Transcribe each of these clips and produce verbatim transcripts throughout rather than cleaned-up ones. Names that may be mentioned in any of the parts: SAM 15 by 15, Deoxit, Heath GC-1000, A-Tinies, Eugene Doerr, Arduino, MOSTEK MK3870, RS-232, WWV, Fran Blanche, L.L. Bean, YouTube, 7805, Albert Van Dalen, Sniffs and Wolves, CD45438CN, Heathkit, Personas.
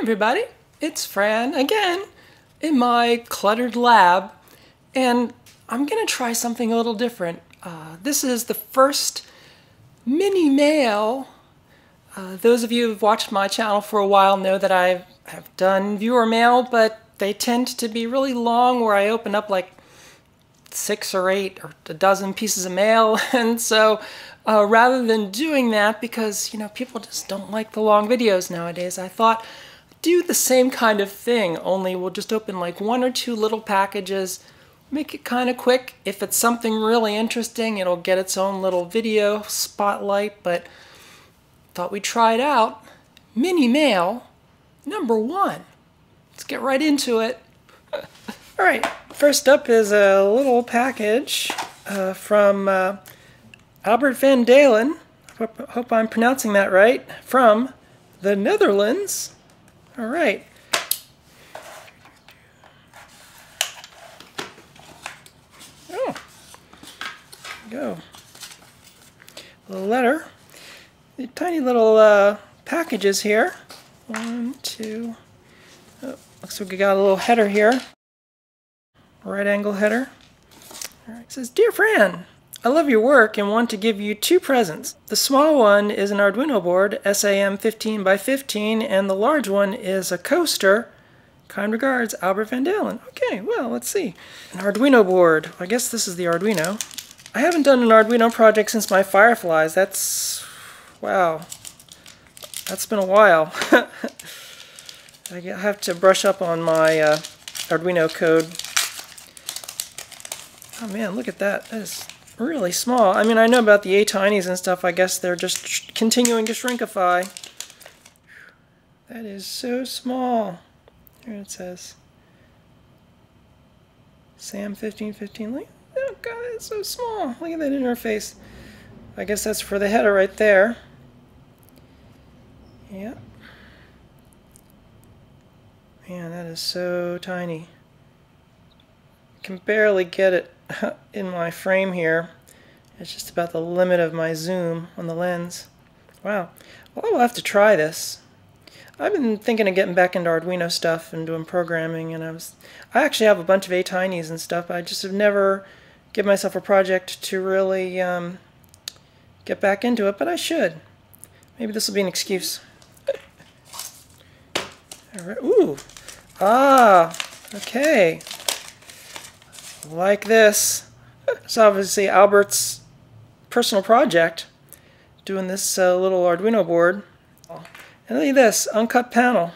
everybody, it's Fran again in my cluttered lab, and I'm gonna try something a little different. Uh, this is the first mini mail. Uh, those of you who've watched my channel for a while know that I have done viewer mail, but they tend to be really long, where I open up like six or eight or a dozen pieces of mail. And so uh, rather than doing that, because you know people just don't like the long videos nowadays, I thought do the same kind of thing, only we'll just open like one or two little packages, make it kind of quick. If it's something really interesting, it'll get its own little video spotlight, but thought we'd try it out. Mini mail number one. Let's get right into it. All right, first up is a little package uh, from uh, Albert Van Dalen. Hope, hope I'm pronouncing that right. From the Netherlands. All right. Oh, go. A little letter. The tiny little uh, packages here. One, two. Oh, looks like we got a little header here. Right angle header. All right. It says, "Dear Fran, I love your work and want to give you two presents. The small one is an Arduino board, SAM fifteen by fifteen, and the large one is a coaster. Kind regards, Albert Van Dalen." Okay, well, let's see. An Arduino board. I guess this is the Arduino. I haven't done an Arduino project since my Fireflies. That's... wow. That's been a while. I have to brush up on my uh, Arduino code. Oh man, look at that. That is really small. I mean, I know about the A-Tinies and stuff. I guess they're just continuing to shrinkify. That is so small. Here it says SAM fifteen fifteen. Look, oh god, it's so small. Look at that interface. I guess that's for the header right there. Yeah. Man, that is so tiny. Can barely get it in my frame here. It's just about the limit of my zoom on the lens. Wow. Well, I'll have to try this. I've been thinking of getting back into Arduino stuff and doing programming, and I was I actually have a bunch of A-Tinies and stuff, but I just have never give myself a project to really um, get back into it, but I should. Maybe this will be an excuse. All right. Ooh. Ah. Okay. Like this. It's obviously Albert's personal project, doing this uh, little Arduino board. And look at this, uncut panel.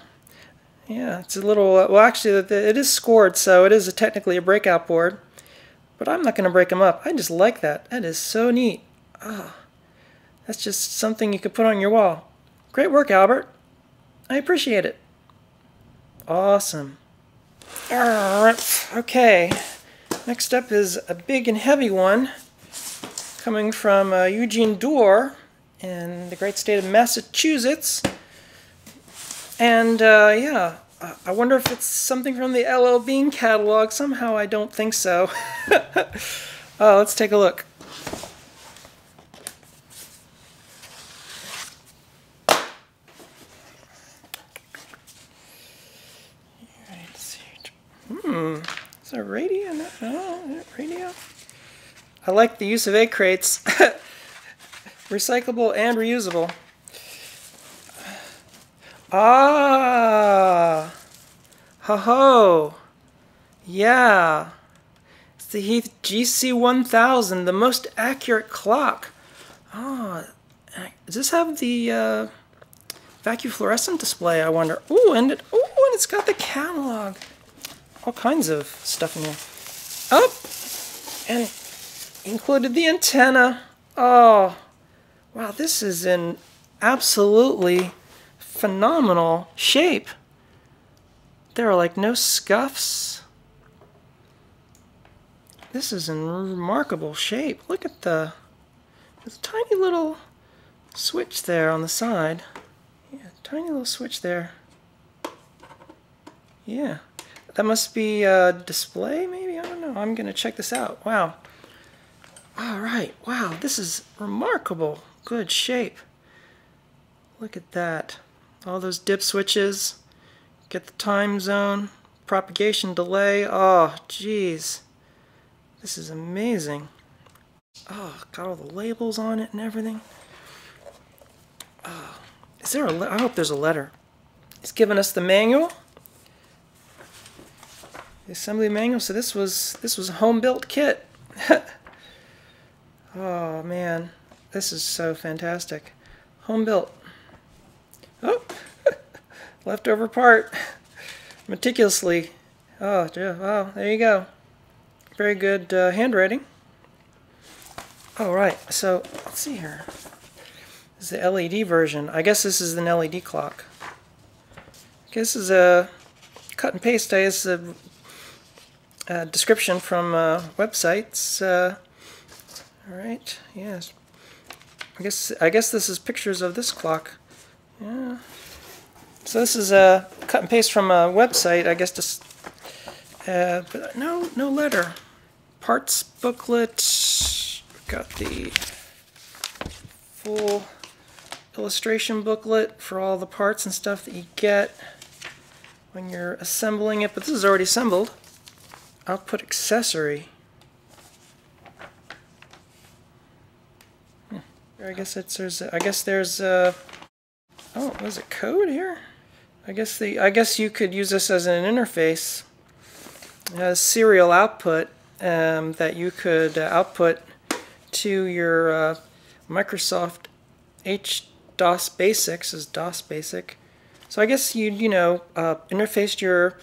Yeah, it's a little, uh, well actually it is scored, so it is a, technically a breakout board, but I'm not going to break them up. I just like that. That is so neat. Oh, that's just something you could put on your wall. Great work, Albert. I appreciate it. Awesome. Alright, okay. Next up is a big and heavy one, coming from uh, Eugene Doerr in the great state of Massachusetts. And uh, yeah, I wonder if it's something from the L L. Bean catalog. Somehow I don't think so. uh, let's take a look. Hmm. A radio? No, radio. I like the use of egg crates. Recyclable and reusable. Ah! Ho ho! Yeah! It's the Heath G C one thousand, the most accurate clock. Ah! Does this have the uh, vacuum fluorescent display, I wonder? Ooh, and, it, ooh, and it's got the catalog. All kinds of stuff in here. Oh, and included the antenna. Oh, wow, this is in absolutely phenomenal shape. There are like no scuffs. This is in remarkable shape. Look at the, the tiny little switch there on the side. Yeah, tiny little switch there. Yeah. That must be a display, maybe? I don't know. I'm going to check this out. Wow. All right. Wow. This is remarkable. Good shape. Look at that. All those dip switches. Get the time zone, propagation delay. Oh, jeez. This is amazing. Oh, got all the labels on it and everything. Oh, is there a le- I hope there's a letter. It's giving us the manual. The assembly manual. So this was this was a home-built kit. Oh man, this is so fantastic. Home-built. Oh, leftover part. Meticulously. Oh, yeah. Wow. There you go. Very good uh, handwriting. All right. So let's see here. This is the L E D version. I guess this is an L E D clock. Okay, this is a cut and paste. I guess a, a description from uh, websites. Uh, all right. Yes. I guess I guess this is pictures of this clock. Yeah. So this is a cut and paste from a website, I guess. Just uh, but no, no letter. Parts booklet. We've got the full illustration booklet for all the parts and stuff that you get when you're assembling it. But this is already assembled. Output accessory. Hmm. I guess it's there's. I guess there's. Uh, oh, was it code here? I guess the I guess you could use this as an interface. It has serial output um, that you could uh, output to your uh, Microsoft H DOS Basics is DOS Basic. So I guess you'd you know uh, interfaced your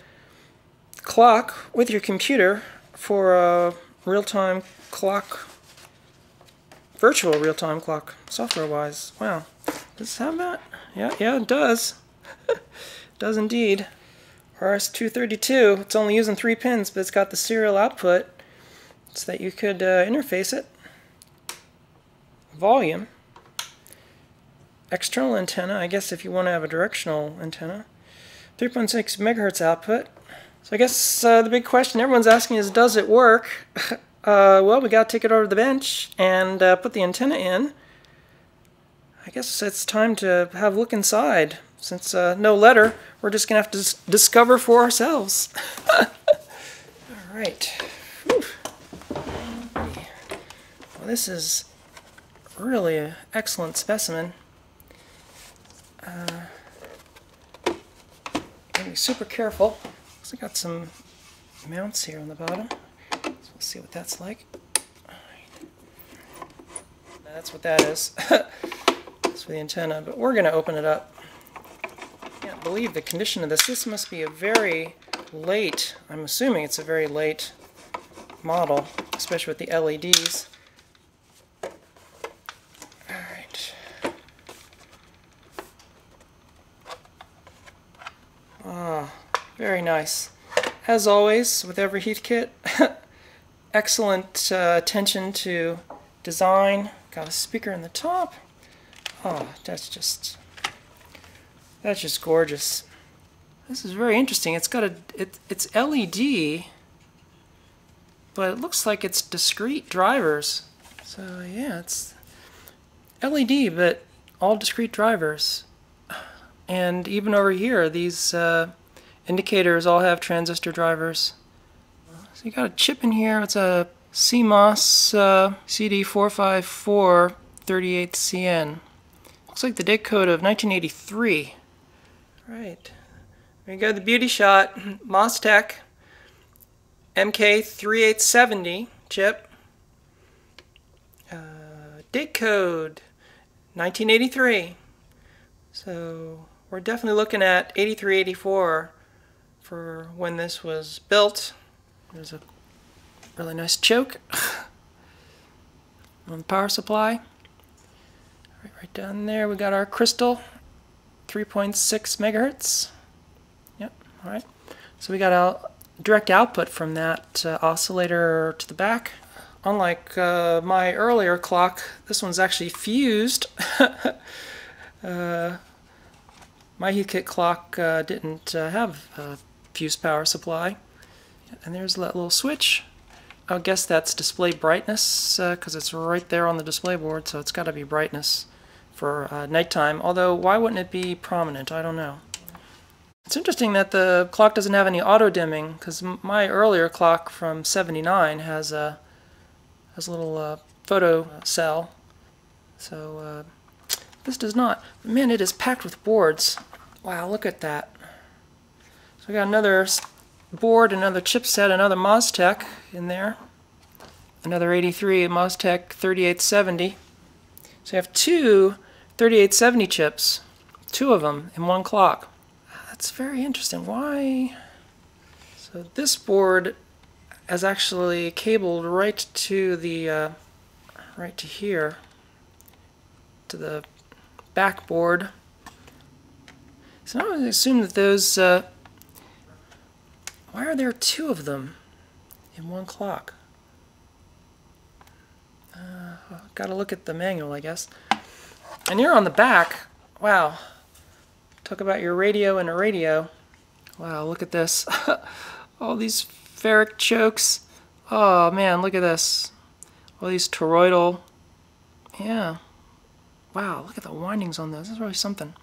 clock with your computer for a real-time clock, virtual real-time clock, software-wise. Wow, does this have that? Yeah, yeah, it does. Does indeed. R S two thirty-two, it's only using three pins, but it's got the serial output so that you could uh, interface it. Volume. External antenna, I guess if you want to have a directional antenna. three point six megahertz output. So I guess uh, the big question everyone's asking is, does it work? uh, well, we got to take it over to the bench and uh, put the antenna in. I guess it's time to have a look inside. Since uh, no letter, we're just going to have to dis discover for ourselves. All right. Whew. Well, this is really an excellent specimen. Uh, gotta be super careful. So I got some mounts here on the bottom. So we'll see what that's like. All right. That's what that is. For the antenna, but we're going to open it up. I can't believe the condition of this. This must be a very late, I'm assuming it's a very late model, especially with the L E Ds. Alright. Ah, very nice. As always, with every Heathkit, excellent uh, attention to design. Got a speaker in the top. Oh, that's just that's just gorgeous. This is very interesting. It's got a it, it's L E D, but it looks like it's discrete drivers. So yeah, it's L E D, but all discrete drivers. And even over here, these uh, indicators all have transistor drivers. So you got a chip in here. It's a C MOS uh, C D four five four three eight C N. Looks like the date code of nineteen eighty-three. Right. There you go, the beauty shot. MOSTEK M K three eight seven zero chip. Uh, date code nineteen eighty-three. So we're definitely looking at eighty-three eighty-four for when this was built. There's a really nice choke on the power supply. Right down there, we got our crystal, three point six megahertz. Yep, all right. So we got a direct output from that uh, oscillator to the back. Unlike uh, my earlier clock, this one's actually fused. uh, my Heathkit clock uh, didn't uh, have a fused power supply. And there's that little switch. I guess that's display brightness because uh, it's right there on the display board, so it's got to be brightness for uh, nighttime. Although, why wouldn't it be prominent? I don't know. It's interesting that the clock doesn't have any auto dimming, because my earlier clock from seventy-nine has a has a little uh, photo cell, so uh, this does not. But man, it is packed with boards. Wow, look at that. So I got another board, another chipset, another MOSTEK in there, another eighty-three MOSTEK thirty-eight seventy. So you have two thirty-eight seventy chips, two of them in one clock. That's very interesting. Why? So this board is actually cabled right to the uh, right to here, to the backboard. So I would assume that those. Uh, why are there two of them in one clock? Uh, Got to look at the manual, I guess. And you're on the back. Wow. Talk about your radio and a radio. Wow, look at this. All these ferric chokes. Oh man, look at this. All these toroidal. Yeah. Wow, look at the windings on those. That's really something.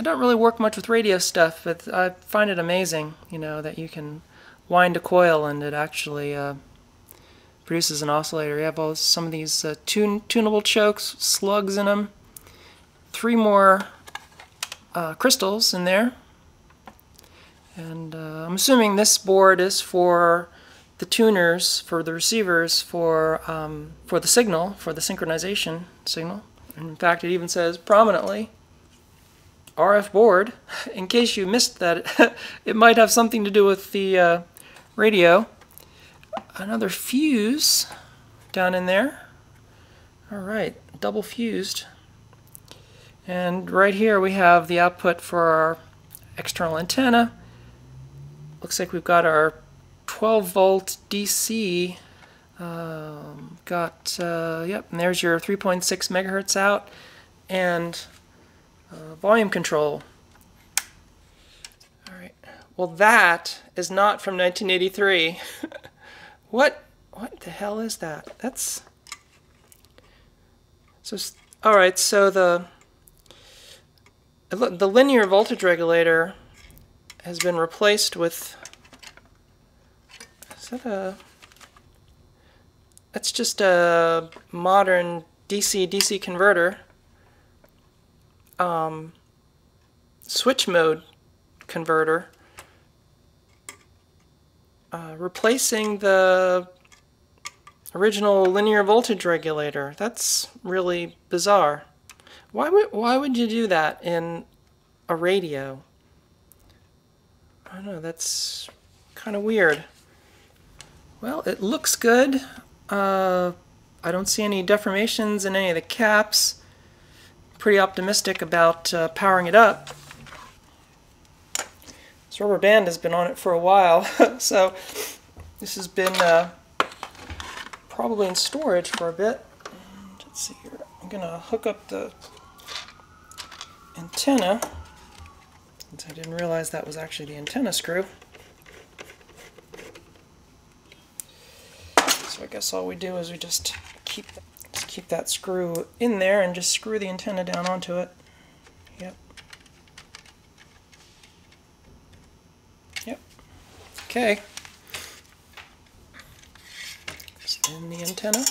I don't really work much with radio stuff, but I find it amazing, you know, that you can wind a coil and it actually uh, produces an oscillator. You have all some of these uh, tune tunable chokes, slugs in them. Three more Uh, crystals in there, and uh, I'm assuming this board is for the tuners, for the receivers, for um, for the signal, for the synchronization signal. And in fact, it even says prominently R F board. In case you missed that, it might have something to do with the uh, radio. Another fuse down in there. All right, double fused. And right here we have the output for our external antenna. Looks like we've got our twelve volt D C. Um, got uh, yep, and there's your three point six megahertz out, and uh, volume control. All right. Well, that is not from nineteen eighty-three. What? What the hell is that? That's so. All right. So the The linear voltage regulator has been replaced with, is that a, that's just a modern D C D C converter, um, switch mode converter, uh, replacing the original linear voltage regulator. That's really bizarre. Why would, why would you do that in a radio? I don't know, that's kind of weird. Well, it looks good. Uh, I don't see any deformations in any of the caps. Pretty optimistic about uh, powering it up. This rubber band has been on it for a while, so this has been uh, probably in storage for a bit. Let's see here. I'm going to hook up the antenna, since I didn't realize that was actually the antenna screw. So I guess all we do is we just keep just keep that screw in there and just screw the antenna down onto it. Yep. Yep. Okay. Just in the antenna.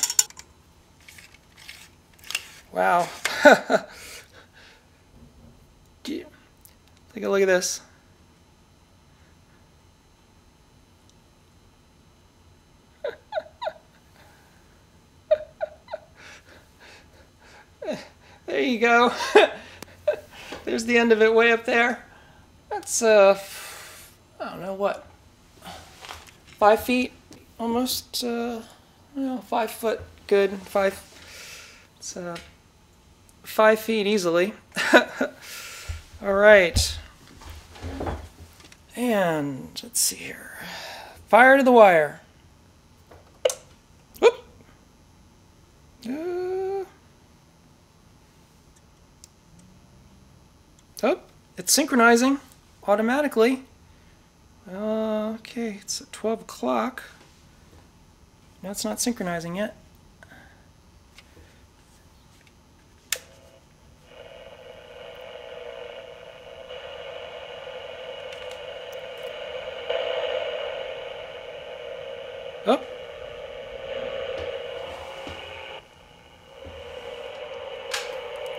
Wow. Take a look at this. There you go. There's the end of it way up there. That's, uh, I don't know what, five feet almost, uh, well, five foot good, five, it's, uh, five feet easily. All right, and let's see here. Fire to the wire. Whoop. Uh. Oh, it's synchronizing automatically. Uh, okay, it's at twelve o'clock. No, it's not synchronizing yet.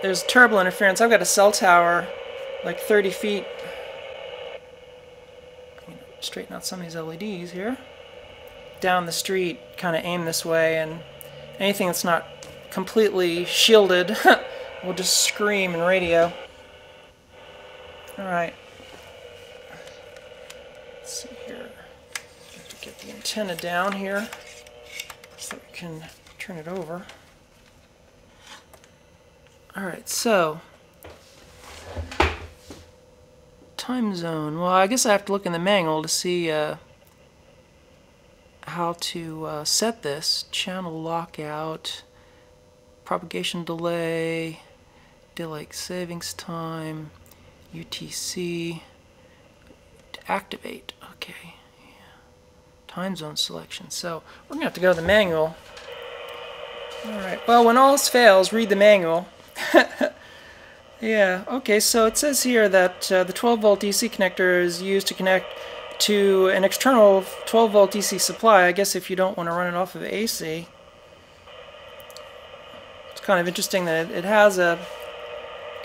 there's terrible interference. I've got a cell tower like thirty feet. Straighten out some of these L E Ds here. Down the street, kind of aim this way, and anything that's not completely shielded will just scream in radio. Alright. Let's see here. Have to get the antenna down here so we can turn it over. Alright, so time zone. Well, I guess I have to look in the manual to see uh, how to uh, set this. Channel lockout, propagation delay, delay savings time, U T C, activate. Okay, yeah. Time zone selection. So we're gonna have to go to the manual. All right. Well, when all else fails, read the manual. Yeah, okay, so it says here that uh, the twelve volt D C connector is used to connect to an external twelve volt D C supply. I guess if you don't want to run it off of A C. It's kind of interesting that it has a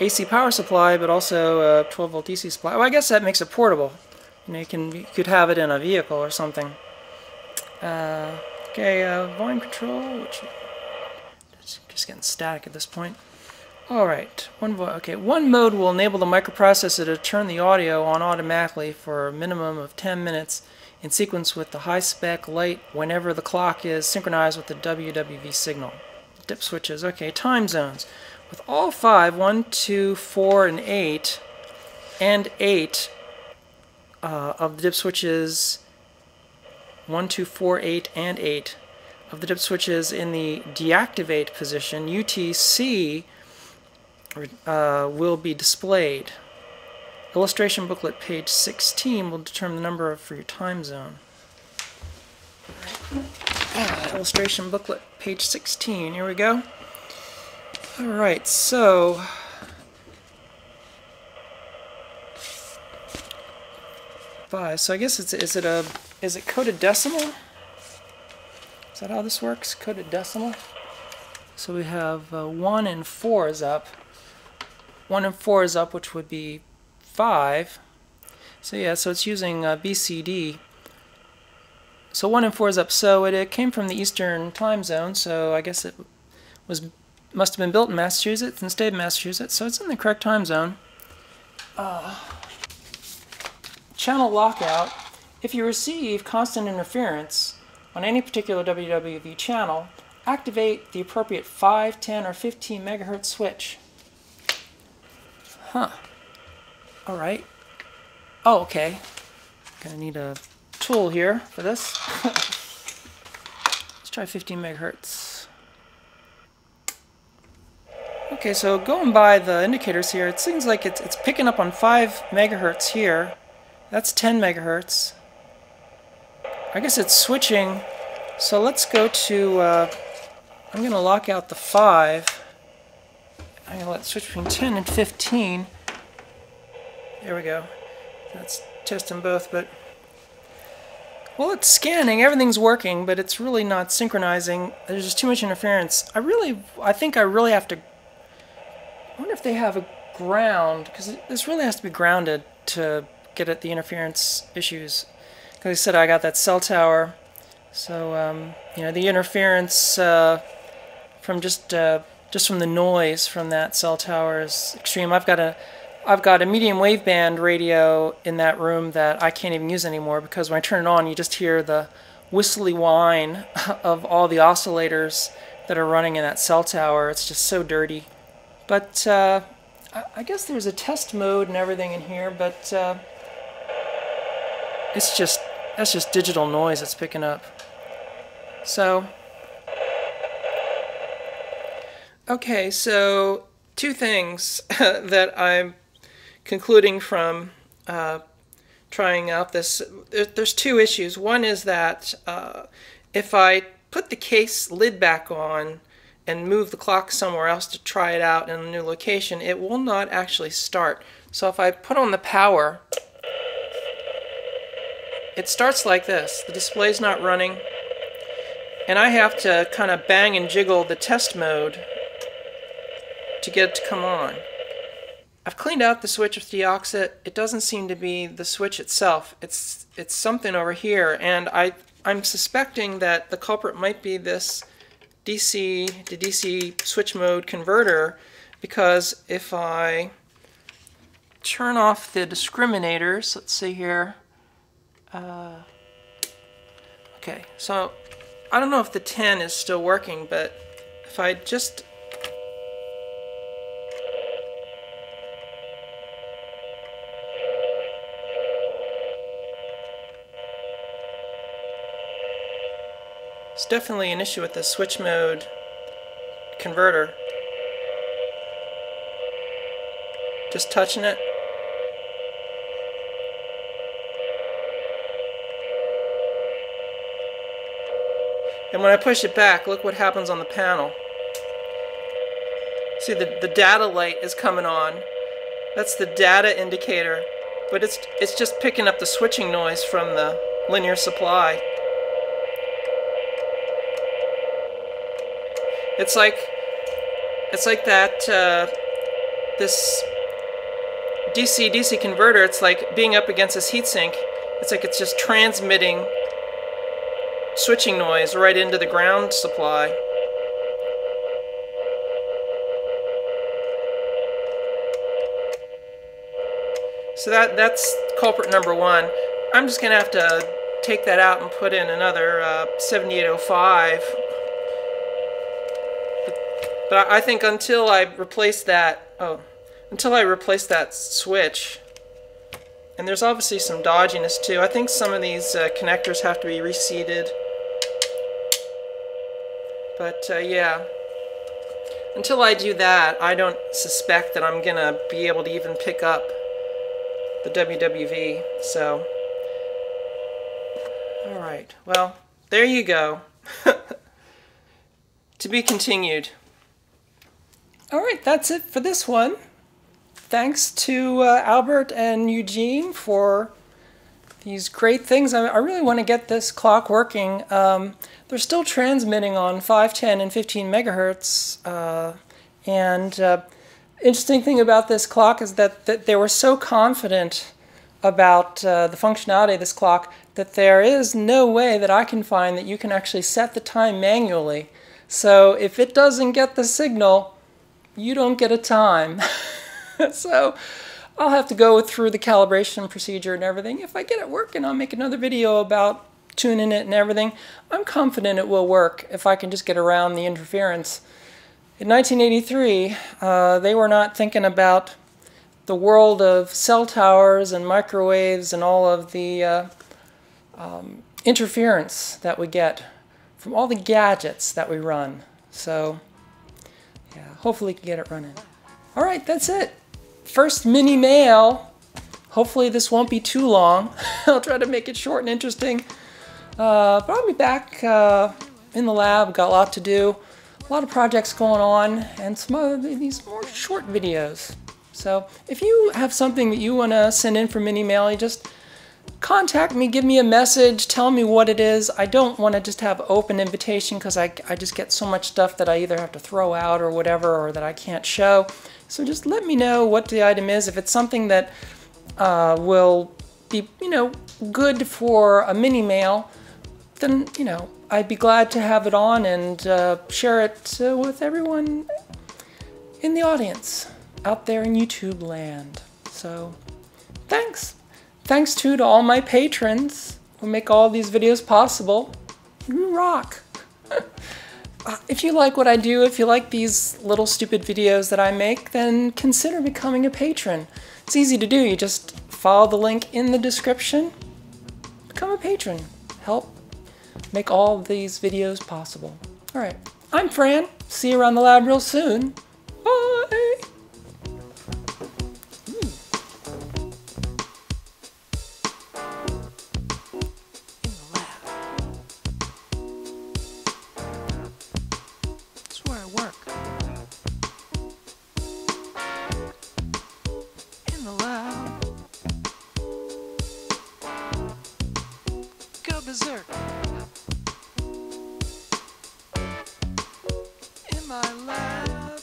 A C power supply but also a twelve volt D C supply. Well, I guess that makes it portable. You know, you, can, you could have it in a vehicle or something. Uh, okay, uh, volume control, which is just getting static at this point. Alright, one, okay. One mode will enable the microprocessor to turn the audio on automatically for a minimum of ten minutes in sequence with the high-spec light whenever the clock is synchronized with the W W V signal. Dip switches, okay. Time zones. With all five, one, two, four, and eight, and eight uh, of the dip switches, one, two, four, eight, and eight of the dip switches in the deactivate position, U T C Uh, will be displayed. Illustration booklet page sixteen will determine the number of, for your time zone. Uh, illustration booklet page sixteen, here we go. Alright, so five. So I guess it's is it a is it coded decimal? Is that how this works? Coded decimal? So we have uh, one and four is up. one and four is up, which would be five. So yeah, so it's using uh, B C D. So one and four is up, so it, it came from the Eastern time zone, so I guess it was must have been built in Massachusetts, in the state of Massachusetts, so it's in the correct time zone. Uh, channel lockout. If you receive constant interference on any particular W W V channel, activate the appropriate five, ten, or fifteen megahertz switch. Huh. Alright. Oh, okay. Gonna need a tool here for this. Let's try fifteen megahertz. Okay, so going by the indicators here, it seems like it's, it's picking up on five megahertz here. That's ten megahertz. I guess it's switching. So let's go to, uh, I'm gonna lock out the five. I'm going to let it switch between ten and fifteen. There we go. Let's test them both, but... well, it's scanning. Everything's working, but it's really not synchronizing. There's just too much interference. I really... I think I really have to... I wonder if they have a ground, because this really has to be grounded to get at the interference issues. Like I said, I got that cell tower. So, um, you know, the interference uh, from just... Uh, just from the noise from that cell tower is extreme. I've got a, I've got a medium waveband radio in that room that I can't even use anymore because when I turn it on, you just hear the whistly whine of all the oscillators that are running in that cell tower. It's just so dirty. But uh, I, I guess there's a test mode and everything in here, but uh, it's just that's just digital noise it's picking up. So. Okay, so two things that I'm concluding from uh, trying out this. There, there's two issues. One is that uh, if I put the case lid back on and move the clock somewhere else to try it out in a new location, it will not actually start. So if I put on the power, it starts like this. The display's not running, and I have to kind of bang and jiggle the test mode to get it to come on. I've cleaned out the switch with Deoxit. It doesn't seem to be the switch itself. It's it's something over here, and I, I'm suspecting that the culprit might be this D C to D C switch mode converter, because if I turn off the discriminators, let's see here. Uh, okay, so I don't know if the ten is still working, but if I just It's definitely an issue with the switch mode converter. Just touching it. And when I push it back, look what happens on the panel. See, the, the data light is coming on. That's the data indicator. But it's, it's just picking up the switching noise from the linear supply. It's like, it's like that, uh, this D C D C converter, it's like being up against this heatsink. It's like it's just transmitting switching noise right into the ground supply. So that, that's culprit number one. I'm just going to have to take that out and put in another uh, seventy-eight oh five. But I think until I replace that, oh, until I replace that switch, and there's obviously some dodginess too. I think some of these uh, connectors have to be reseated. But uh, yeah, until I do that, I don't suspect that I'm gonna be able to even pick up the W W V. So, all right. Well, there you go. To be continued. Alright, that's it for this one. Thanks to uh, Albert and Eugene for these great things. I, I really want to get this clock working. Um, they're still transmitting on five, ten, and fifteen megahertz. Uh, and uh, interesting thing about this clock is that, that they were so confident about uh, the functionality of this clock that there is no way that I can find that you can actually set the time manually. So if it doesn't get the signal, you don't get a time. So I'll have to go through the calibration procedure and everything. If I get it working, I'll make another video about tuning it and everything. I'm confident it will work if I can just get around the interference. In nineteen eighty-three, uh, they were not thinking about the world of cell towers and microwaves and all of the uh, um, interference that we get from all the gadgets that we run. So. Yeah, hopefully you can get it running. All right, that's it. First mini mail. Hopefully this won't be too long. I'll try to make it short and interesting. Uh, but I'll be back uh, in the lab. Got a lot to do. A lot of projects going on and some other these more short videos. So if you have something that you want to send in for mini mail, you just contact me, give me a message, tell me what it is. I don't want to just have open invitation because I, I just get so much stuff that I either have to throw out or whatever, or that I can't show. So just let me know what the item is. If it's something that uh, will be, you know, good for a mini mail, then, you know, I'd be glad to have it on and uh, share it uh, with everyone in the audience out there in YouTube land. So thanks. Thanks, too, to all my patrons who make all these videos possible. You rock! If you like what I do, if you like these little stupid videos that I make, then consider becoming a patron. It's easy to do. You just follow the link in the description. Become a patron. Help make all these videos possible. All right. I'm Fran. See you around the lab real soon. Bye! In my lab.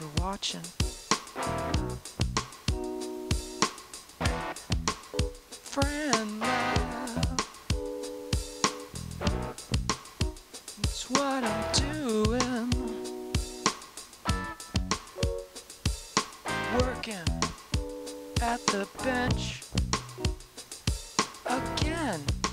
much for watching. Friend love, it's what I'm doing. Working at the bench again.